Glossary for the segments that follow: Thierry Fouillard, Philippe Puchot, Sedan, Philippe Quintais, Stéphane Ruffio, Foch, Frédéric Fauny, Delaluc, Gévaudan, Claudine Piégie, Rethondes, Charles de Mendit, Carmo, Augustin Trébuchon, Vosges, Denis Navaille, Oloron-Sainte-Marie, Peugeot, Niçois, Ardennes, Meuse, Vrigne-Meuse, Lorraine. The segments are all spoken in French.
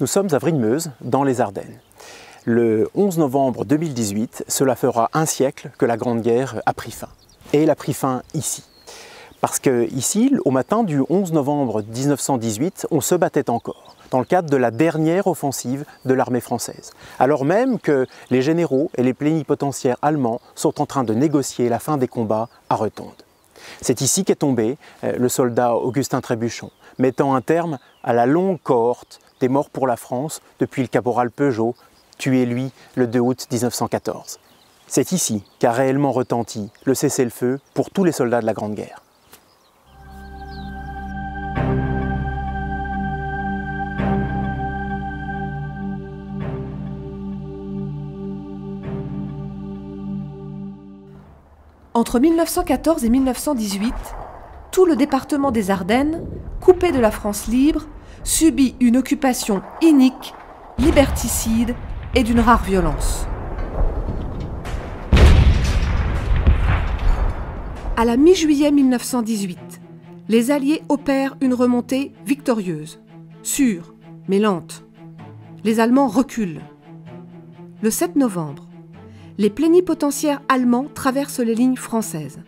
Nous sommes à Vrigne-Meuse, dans les Ardennes. Le 11 novembre 2018, cela fera un siècle que la Grande Guerre a pris fin. Et elle a pris fin ici. Parce qu'ici, au matin du 11 novembre 1918, on se battait encore, dans le cadre de la dernière offensive de l'armée française. Alors même que les généraux et les plénipotentiaires allemands sont en train de négocier la fin des combats à Rethondes. C'est ici qu'est tombé le soldat Augustin Trébuchon, mettant un terme à la longue cohorte des morts pour la France depuis le caporal Peugeot, tué lui le 2 août 1914. C'est ici qu'a réellement retenti le cessez-le-feu pour tous les soldats de la Grande Guerre. Entre 1914 et 1918, tout le département des Ardennes, coupé de la France libre, subit une occupation inique, liberticide et d'une rare violence. À la mi-juillet 1918, les Alliés opèrent une remontée victorieuse, sûre mais lente. Les Allemands reculent. Le 7 novembre, les plénipotentiaires allemands traversent les lignes françaises.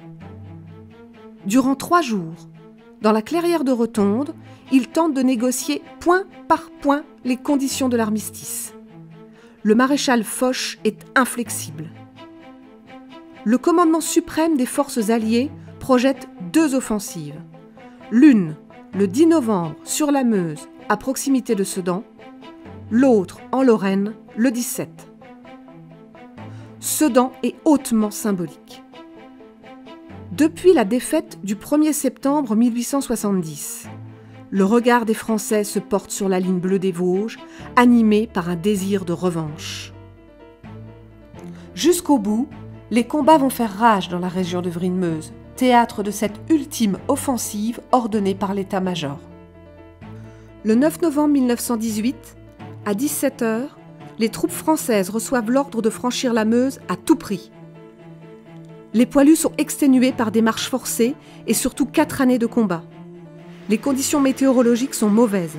Durant 3 jours, dans la clairière de Rethondes, ils tentent de négocier point par point les conditions de l'armistice. Le maréchal Foch est inflexible. Le commandement suprême des forces alliées projette 2 offensives. L'une, le 10 novembre, sur la Meuse, à proximité de Sedan. L'autre, en Lorraine, le 17. Sedan est hautement symbolique. Depuis la défaite du 1er septembre 1870, le regard des Français se porte sur la ligne bleue des Vosges, animé par un désir de revanche. Jusqu'au bout, les combats vont faire rage dans la région de Vrigne-Meuse, théâtre de cette ultime offensive ordonnée par l'état-major. Le 9 novembre 1918, à 17 h, les troupes françaises reçoivent l'ordre de franchir la Meuse à tout prix. Les poilus sont exténués par des marches forcées et surtout 4 années de combat. Les conditions météorologiques sont mauvaises.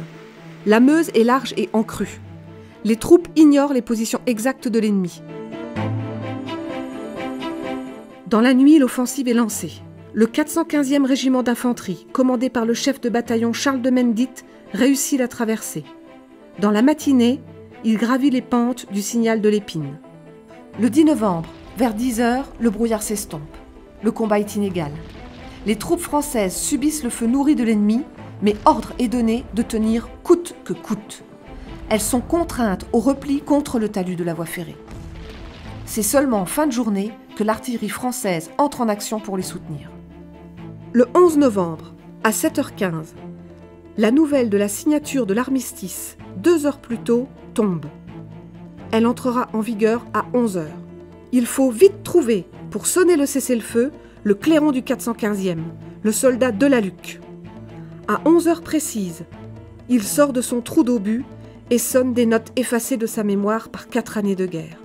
La Meuse est large et en crue. Les troupes ignorent les positions exactes de l'ennemi. Dans la nuit, l'offensive est lancée. Le 415e régiment d'infanterie, commandé par le chef de bataillon Charles de Mendit, réussit la traversée. Dans la matinée, il gravit les pentes du signal de l'Épine. Le 10 novembre, vers 10 h, le brouillard s'estompe. Le combat est inégal. Les troupes françaises subissent le feu nourri de l'ennemi, mais ordre est donné de tenir coûte que coûte. Elles sont contraintes au repli contre le talus de la voie ferrée. C'est seulement en fin de journée que l'artillerie française entre en action pour les soutenir. Le 11 novembre, à 7 h 15, la nouvelle de la signature de l'armistice, 2 heures plus tôt, tombe. Elle entrera en vigueur à 11 h. Il faut vite trouver, pour sonner le cessez-le-feu, le clairon du 415e, le soldat Delaluc. À 11 h précises, il sort de son trou d'obus et sonne des notes effacées de sa mémoire par 4 années de guerre.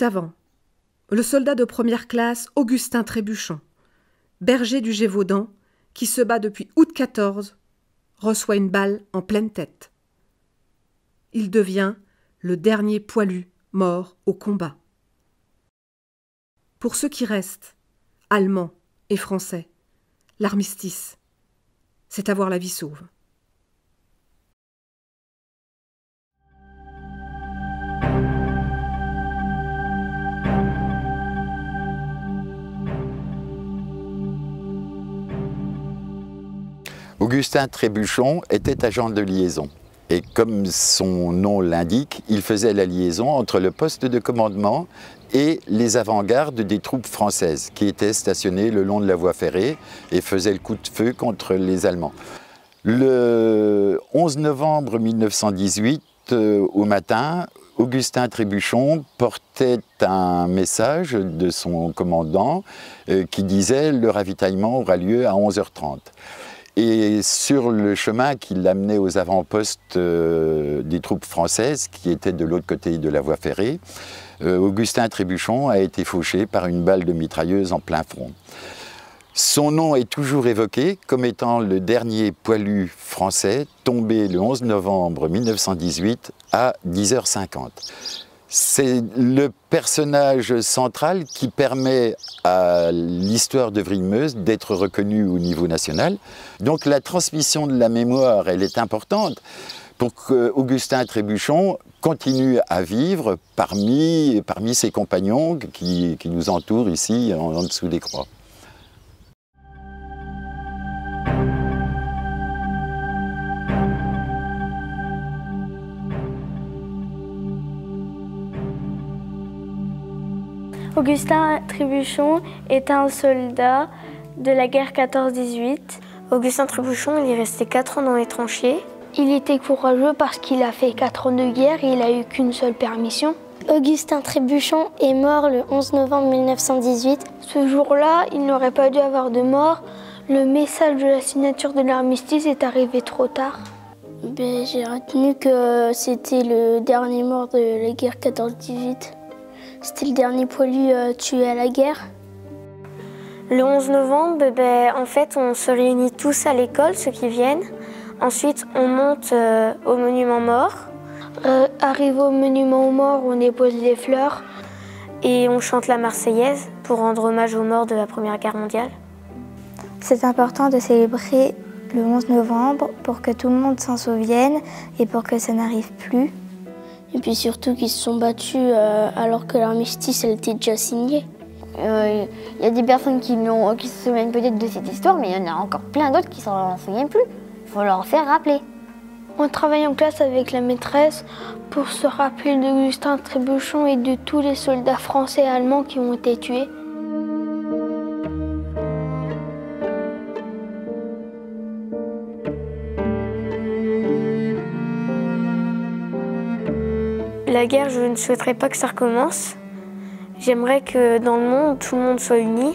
Avant, le soldat de première classe Augustin Trébuchon, berger du Gévaudan, qui se bat depuis août 14, reçoit une balle en pleine tête. Il devient le dernier poilu mort au combat. Pour ceux qui restent, Allemands et Français, l'armistice, c'est avoir la vie sauve. Augustin Trébuchon était agent de liaison et, comme son nom l'indique, il faisait la liaison entre le poste de commandement et les avant-gardes des troupes françaises qui étaient stationnées le long de la voie ferrée et faisaient le coup de feu contre les Allemands. Le 11 novembre 1918, au matin, Augustin Trébuchon portait un message de son commandant qui disait « Le ravitaillement aura lieu à 11 h 30 ». Et sur le chemin qui l'amenait aux avant-postes des troupes françaises, qui étaient de l'autre côté de la voie ferrée, Augustin Trébuchon a été fauché par une balle de mitrailleuse en plein front. Son nom est toujours évoqué comme étant le dernier poilu français tombé le 11 novembre 1918 à 10h50. C'est le personnage central qui permet à l'histoire de Vrigne-Meuse d'être reconnue au niveau national. Donc la transmission de la mémoire, elle est importante pour qu'Augustin Trébuchon continue à vivre parmi ses compagnons qui nous entourent ici en dessous des croix. Augustin Trébuchon est un soldat de la guerre 14-18. Augustin Trébuchon, il est resté 4 ans dans les tranchées. Il était courageux parce qu'il a fait 4 ans de guerre et il n'a eu qu'une seule permission. Augustin Trébuchon est mort le 11 novembre 1918. Ce jour-là, il n'aurait pas dû avoir de mort. Le message de la signature de l'armistice est arrivé trop tard. J'ai retenu que c'était le dernier mort de la guerre 14-18. C'était le dernier poilu tué à la guerre. Le 11 novembre, en fait, on se réunit tous à l'école, ceux qui viennent. Ensuite, on monte au monument mort. Arrivé au monument aux morts, on dépose des fleurs et on chante la Marseillaise pour rendre hommage aux morts de la Première Guerre mondiale. C'est important de célébrer le 11 novembre pour que tout le monde s'en souvienne et pour que ça n'arrive plus. Et puis surtout qu'ils se sont battus alors que l'armistice elle était déjà signée. Il y a des personnes qui se souviennent peut-être de cette histoire, mais il y en a encore plein d'autres qui ne s'en souviennent plus. Il faut leur faire rappeler. On travaille en classe avec la maîtresse pour se rappeler d'Augustin Trébuchon et de tous les soldats français et allemands qui ont été tués. La guerre, je ne souhaiterais pas que ça recommence. J'aimerais que dans le monde, tout le monde soit uni,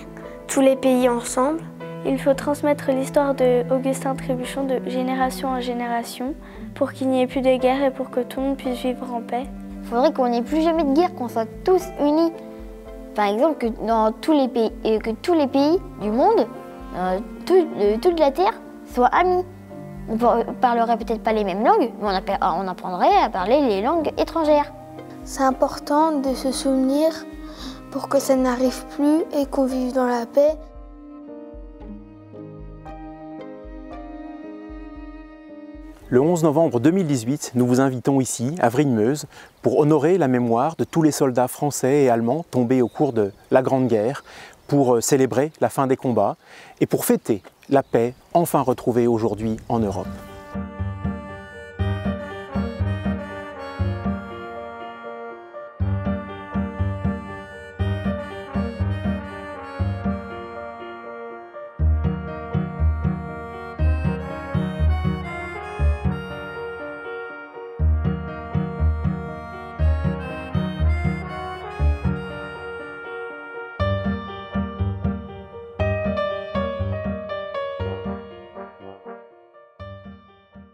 tous les pays ensemble. Il faut transmettre l'histoire d'Augustin Trébuchon de génération en génération pour qu'il n'y ait plus de guerre et pour que tout le monde puisse vivre en paix. Il faudrait qu'on n'ait plus jamais de guerre, qu'on soit tous unis. Par exemple, que dans tous les pays, du monde, toute la Terre, soient amis. On ne parlerait peut-être pas les mêmes langues, mais on apprendrait à parler les langues étrangères. C'est important de se souvenir pour que ça n'arrive plus et qu'on vive dans la paix. Le 11 novembre 2018, nous vous invitons ici, à Vrigne-Meuse, pour honorer la mémoire de tous les soldats français et allemands tombés au cours de la Grande Guerre, pour célébrer la fin des combats et pour fêter la paix enfin retrouvée aujourd'hui en Europe.